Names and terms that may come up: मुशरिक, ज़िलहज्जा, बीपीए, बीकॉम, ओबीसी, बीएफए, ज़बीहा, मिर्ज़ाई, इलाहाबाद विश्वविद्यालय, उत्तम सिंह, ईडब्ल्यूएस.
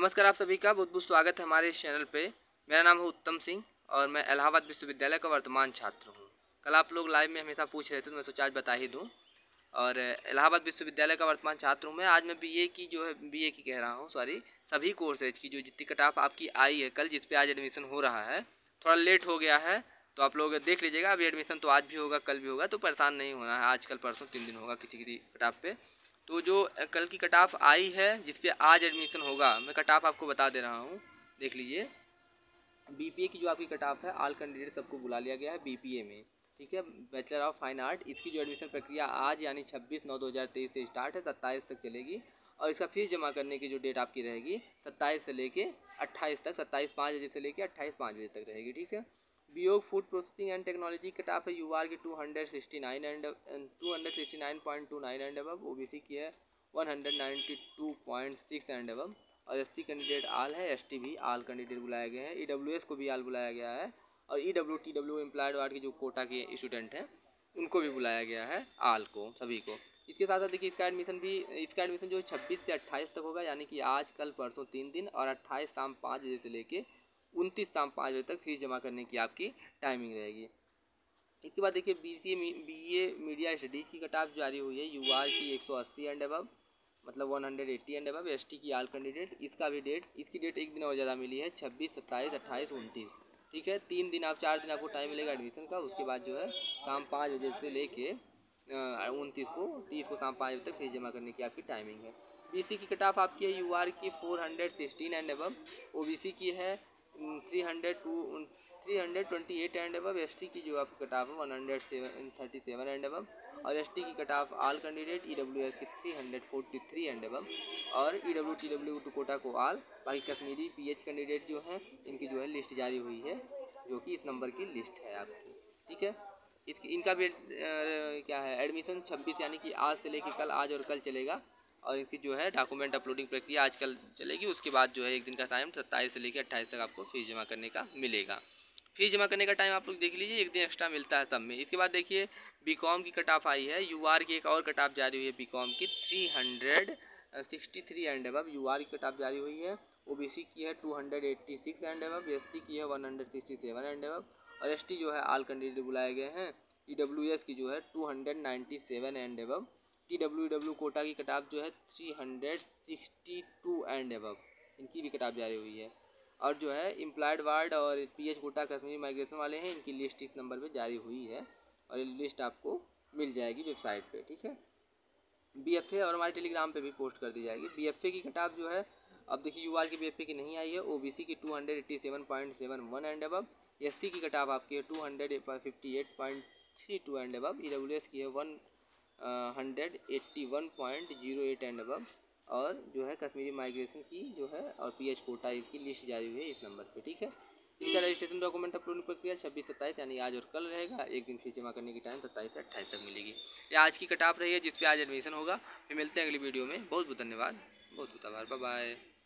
नमस्कार, आप सभी का बहुत बहुत स्वागत है हमारे इस चैनल पे। मेरा नाम है उत्तम सिंह और मैं इलाहाबाद विश्वविद्यालय का वर्तमान छात्र हूँ। कल आप लोग लाइव में हमेशा पूछ रहे थे तो मैं सोचा आज बता ही दूँ। और इलाहाबाद विश्वविद्यालय का वर्तमान छात्र हूँ मैं। आज मैं बीए की जो है बीए की कह रहा हूँ सॉरी सभी कोर्सेज की जो जितनी कट ऑफ आपकी आई है कल, जिस पर आज एडमिशन हो रहा है, थोड़ा लेट हो गया है तो आप लोग देख लीजिएगा। अभी एडमिशन तो आज भी होगा, कल भी होगा, तो परेशान नहीं होना है। आज कल परसों 3 दिन होगा किसी की कट ऑफ पे। तो जो कल की कट ऑफ आई है जिस पे आज एडमिशन होगा, मैं कट ऑफ आपको बता दे रहा हूँ, देख लीजिए। बीपीए की जो आपकी कट ऑफ है, ऑल कैंडिडेट सबको बुला लिया गया है बीपीए में, ठीक है, बैचलर ऑफ फाइन आर्ट। इसकी जो एडमिशन प्रक्रिया आज यानी 26/9/2023 से स्टार्ट है, 27 तक चलेगी। और इसका फीस जमा करने की जो डेट आपकी रहेगी 27 से लेकर 28 तक, 27/5 बजे से लेकर 28/5 बजे तक रहेगी, ठीक है। BO food processing and technology की कटाफ है यूआर की 269.29 एंड एबव। ओबीसी की है 192.6 एंड एबव। और एसटी कैंडिडेट आल है, एसटी भी आल कैंडिडेट बुलाए गए हैं। ईडब्ल्यूएस को भी आल बुलाया गया है। और ईडब्ल्यू एम्प्लॉयड वार्ड के जो कोटा के स्टूडेंट हैं उनको भी बुलाया गया है, आल को, सभी को। इसके साथ साथ देखिए इसका एडमिशन जो 26 से 28 तक होगा, यानी कि आज, कल, परसों 3 दिन, और 28 शाम 5 बजे से लेकर 29 शाम 5 बजे तक फीस जमा करने की आपकी टाइमिंग रहेगी। इसके बाद देखिए बीए मीडिया स्टडीज़ की कट ऑफ जारी हुई है यूआर की 180 एंड एबव, मतलब 180 एंड एबव। एसटी की आल कैंडिडेट, इसकी डेट 1 दिन और ज़्यादा मिली है, 26, 27, 28, 29, ठीक है। 3 दिन, आप 4 दिन आपको टाइम मिलेगा एडमिशन का। उसके बाद जो है शाम 5 बजे से लेके 30 को शाम 5 बजे तक फीस जमा करने की आपकी टाइमिंग है। बीसी की कट ऑफ आपकी है यूआर की 416 एंड एबव। ओबीसी की है 328 एंड एबव। एसटी की जो आपकी कट ऑफ है 137 एंड एबव। और एसटी की cut off all candidate, ईडब्ल्यूएस की 343 एंड एबव। और ईडब्ल्यूटीडब्ल्यू कोटा को आल, बाकी कश्मीरी पीएच कैंडिडेट जो हैं इनकी जो है लिस्ट जारी हुई है, जो कि इस नंबर की लिस्ट है आपकी, ठीक है। इनका भी क्या है एडमिशन 26 यानी कि आज से लेकर कल, आज और कल चलेगा। और इसकी जो है डॉक्यूमेंट अपलोडिंग प्रक्रिया आज कल चलेगी। उसके बाद जो है 1 दिन का टाइम 27 से लेकर 28 तक आपको फीस जमा करने का मिलेगा। फीस जमा करने का टाइम आप लोग देख लीजिए, 1 दिन एक्स्ट्रा मिलता है सब में। इसके बाद देखिए बीकॉम की कट ऑफ आई है यूआर की, एक और कट ऑफ जारी हुई है बीकॉम की 363 एंड एबव। यूआर की कट ऑफ जारी हुई है। ओबीसी की है 286 एंड एबव। एसटी की है 167 एंड एबव। और एसटी जो है ऑल कैंडिडेट बुलाए गए हैं। ईडब्ल्यूएस की जो है 297 एंड एबव। टीडब्ल्यूडब्ल्यू कोटा की कट ऑफ जो है 362 एंड एबव, इनकी भी कट ऑफ जारी हुई है। और जो है एम्प्लॉयड वार्ड और पीएच कोटा कश्मीरी माइग्रेशन वाले हैं, इनकी लिस्ट इस नंबर पे जारी हुई है और ये लिस्ट आपको मिल जाएगी वेबसाइट पे, ठीक है। बीएफए और हमारे टेलीग्राम पे भी पोस्ट कर दी जाएगी। बीएफए की कट ऑफ जो है, अब देखिए यूआर की बीएफए की नहीं आई है। ओबीसी की 287.71 एंड एबव। एससी की कट ऑफ आपकी है 258.32 एंड एबव। ईडब्ल्यूएस की है 181.08 एंड एबव। और जो है कश्मीरी माइग्रेशन की जो है और पीएच कोटा इसकी लिस्ट जारी हुई है इस नंबर पे, ठीक है। इनका रजिस्ट्रेशन डॉक्यूमेंट अपलोड प्रक्रिया 26-27 यानी आज और कल रहेगा। 1 दिन फीस जमा करने की टाइम 27 से 28 तक मिलेगी। ये आज की कट ऑफ रही है जिसपे आज एडमिशन होगा। फिर मिलते हैं अगली वीडियो में। बहुत बहुत धन्यवाद, बहुत बहुत आभार, बाय बाय।